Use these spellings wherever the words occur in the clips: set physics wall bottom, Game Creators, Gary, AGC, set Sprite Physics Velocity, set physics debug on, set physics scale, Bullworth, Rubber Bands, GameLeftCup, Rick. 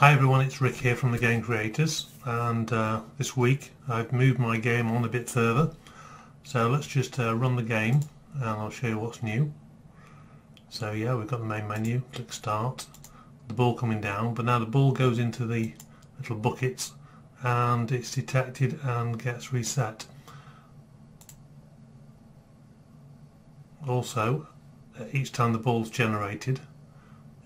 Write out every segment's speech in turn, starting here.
Hi everyone, it's Rick here from the Game Creators, and this week I've moved my game on a bit further. So let's just run the game and I'll show you what's new. So yeah, we've got the main menu, click start, the ball coming down, but now the ball goes into the little buckets and it's detected and gets reset. Also, each time the ball's generated,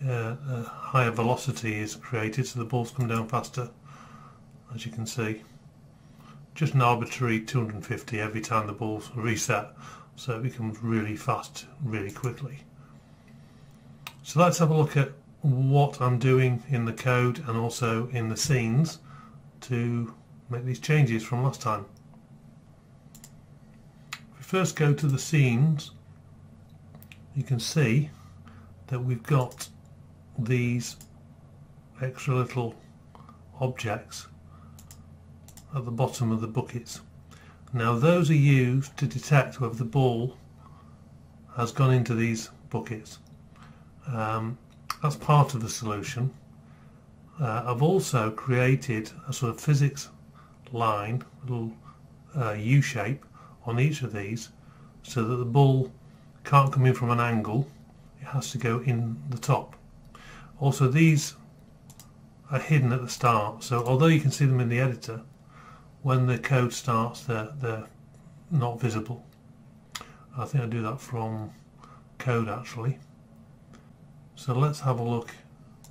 a higher velocity is created, so the balls come down faster, as you can see. Just an arbitrary 250 every time the balls reset, so it becomes really fast really quickly. So let's have a look at what I'm doing in the code and also in the scenes to make these changes from last time. If we first go to the scenes, you can see that we've got these extra little objects at the bottom of the buckets. Now those are used to detect whether the ball has gone into these buckets. That's part of the solution. I've also created a sort of physics line, a little U-shape on each of these, so that the ball can't come in from an angle, it has to go in the top. Also, these are hidden at the start, so although you can see them in the editor, when the code starts they're not visible. I think I do that from code actually. So let's have a look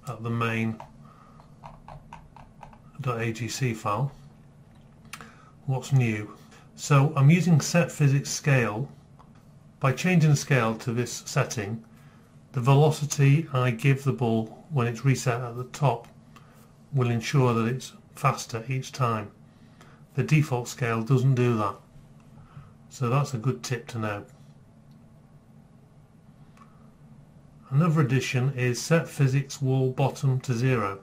at the main.agc file. What's new? So I'm using set physics scale. By changing the scale to this setting, the velocity I give the ball when it's reset at the top will ensure that it's faster each time. The default scale doesn't do that. So that's a good tip to know. Another addition is set physics wall bottom to 0.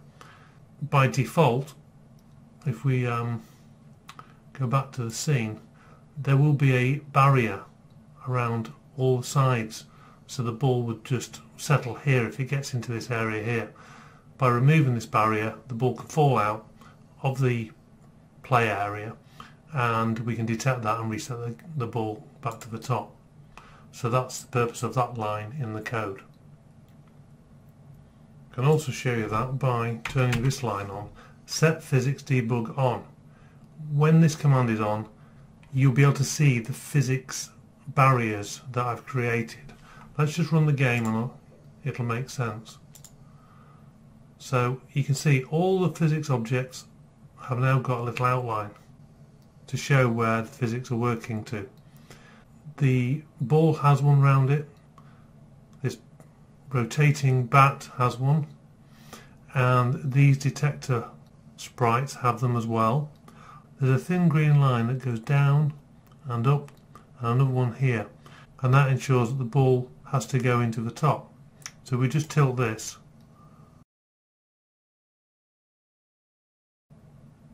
By default, if we go back to the scene, there will be a barrier around all sides. So the ball would just settle here if it gets into this area here. By removing this barrier, the ball can fall out of the play area and we can detect that and reset the ball back to the top. So that's the purpose of that line in the code. I can also show you that by turning this line on, set physics debug on. When this command is on, you'll be able to see the physics barriers that I've created. Let's just run the game and it'll make sense. So you can see all the physics objects have now got a little outline to show where the physics are working to. The ball has one round it, this rotating bat has one, and these detector sprites have them as well. There's a thin green line that goes down and up, and another one here, and that ensures that the ball has to go into the top. So we just tilt this.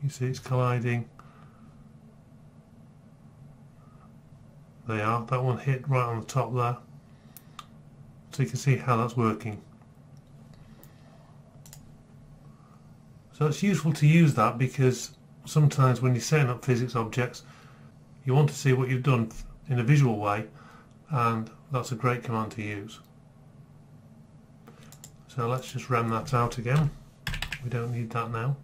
You see it's colliding. They are. That one hit right on the top there. So you can see how that's working. So it's useful to use that because sometimes when you're setting up physics objects you want to see what you've done in a visual way, and that's a great command to use. So let's just ram that out again. We don't need that now.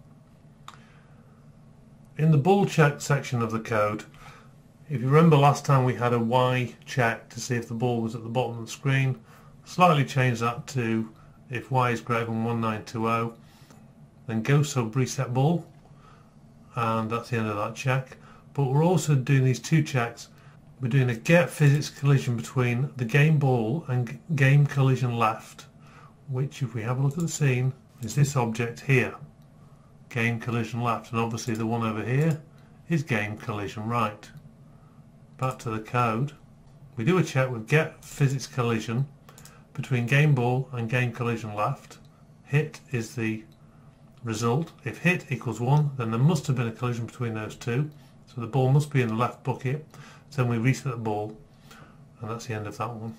In the ball check section of the code, if you remember last time we had a Y check to see if the ball was at the bottom of the screen. Slightly change that to if Y is greater than 1920, then go sub reset ball, and that's the end of that check. But we're also doing these two checks. We're doing a get physics collision between the game ball and game collision left, which if we have a look at the scene is this object here, game collision left, and obviously the one over here is game collision right. Back to the code, we do a check with get physics collision between game ball and game collision left. Hit is the result. If hit equals 1, then there must have been a collision between those two, so the ball must be in the left bucket. Then we reset the ball, and that's the end of that one.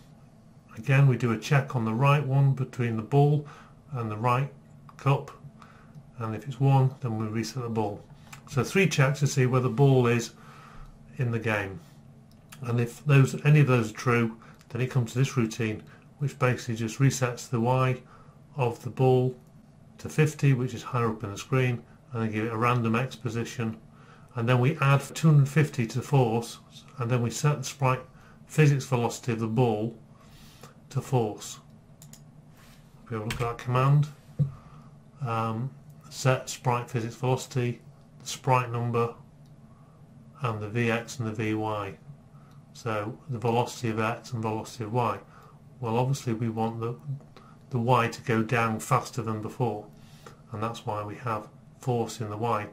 Again, we do a check on the right one between the ball and the right cup, and if it's one, then we reset the ball. So three checks to see where the ball is in the game, and if those, any of those are true, then it comes to this routine, which basically just resets the Y of the ball to 50, which is higher up in the screen, and then give it a random X position, and then we add 250 to the force, and then we set the sprite physics velocity of the ball to force. We'll look at that command, set sprite physics velocity, the sprite number, and the Vx and the Vy. So the velocity of X and velocity of Y. Well, obviously we want the Y to go down faster than before, and that's why we have force in the Y.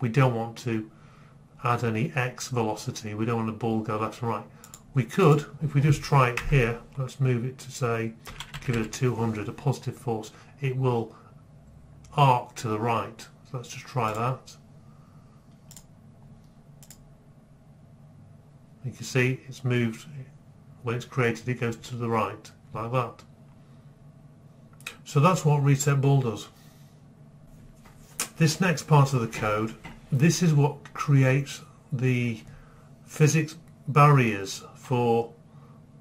We don't want to add any X velocity, we don't want the ball to go left and right. We could, if we just try it here, let's move it to say, give it a 200, a positive force, it will arc to the right. So let's just try that. You can see it's moved, when it's created it goes to the right, like that. So that's what reset ball does. This next part of the code, this is what creates the physics barriers for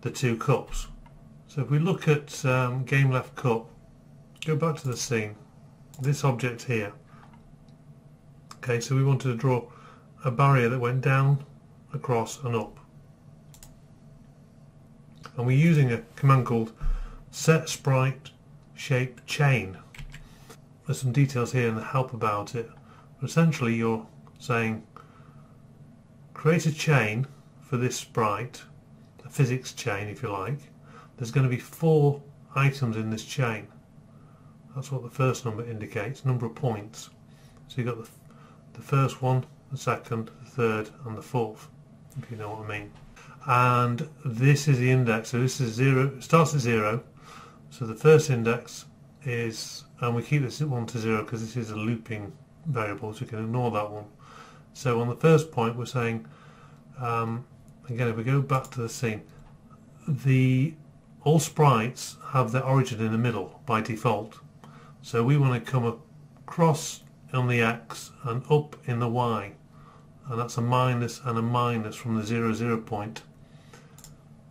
the two cups. So if we look at GameLeftCup, go back to the scene, this object here. Okay, so we wanted to draw a barrier that went down, across and up, and we're using a command called set Sprite Shape Chain. There's some details here in the help about it, but essentially you're saying create a chain for this sprite, a physics chain if you like. There's going to be 4 items in this chain. That's what the first number indicates, number of points. So you've got the first one, the second, the third and the fourth, if you know what I mean. And this is the index, so this is 0, it starts at 0, so the first index is, and we keep this at 1 to 0 because this is a looping variable, so we can ignore that one. So on the first point we're saying, again if we go back to the scene, all sprites have their origin in the middle by default, so we want to come across on the X and up in the Y, and that's a minus and a minus from the 0, 0 point.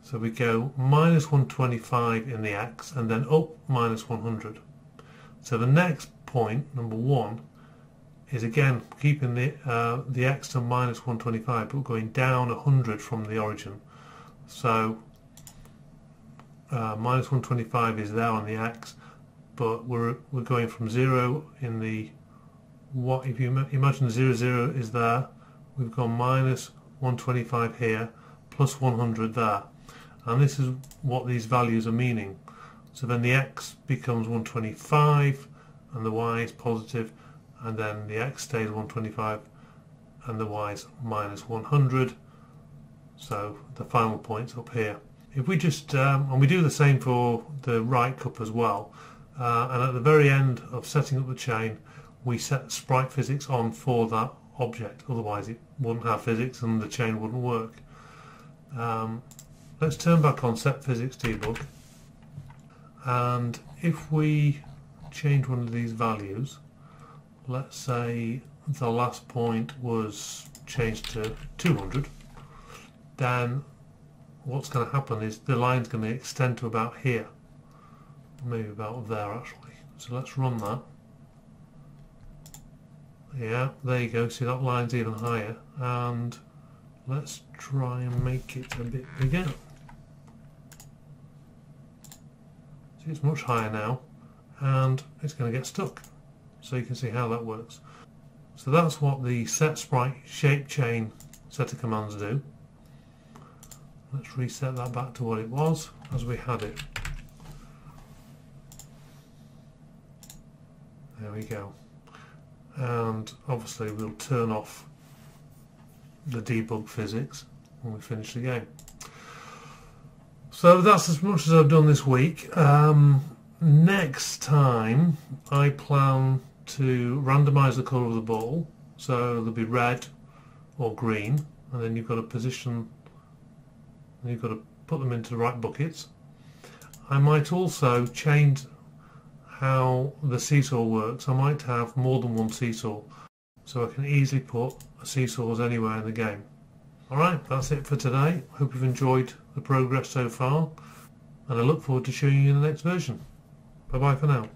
So we go minus 125 in the X and then up minus 100. So the next point, number 1, is again keeping the X to minus 125 but going down 100 from the origin. So minus 125 is there on the X, but we're going from 0 in the, what if you imagine 0, 0 is there, we've gone minus 125 here, plus 100 there, and this is what these values are meaning. So then the X becomes 125 and the Y is positive, and then the X stays 125 and the Y is minus 100, so the final point's up here. If we just and we do the same for the right cup as well, and at the very end of setting up the chain we set sprite physics on for that object, otherwise it wouldn't have physics and the chain wouldn't work. Let's turn back on set physics debug, and if we change one of these values, let's say the last point was changed to 200, then what's going to happen is the line's going to extend to about here, maybe about there actually. So let's run that. Yeah, there you go, see that line's even higher, and let's try and make it a bit bigger. See, it's much higher now and it's going to get stuck, so you can see how that works. So that's what the set sprite shape chain set of commands do. Let's reset that back to what it was as we had it. There we go. And obviously we'll turn off the debug physics when we finish the game. So that's as much as I've done this week. Next time I plan to randomise the colour of the ball, so there'll be red or green, and then you've got to position, you've got to put them into the right buckets. I might also change how the seesaw works. I might have more than one seesaw, so I can easily put seesaws anywhere in the game. Alright, that's it for today. Hope you've enjoyed the progress so far, and I look forward to showing you in the next version. Bye bye for now.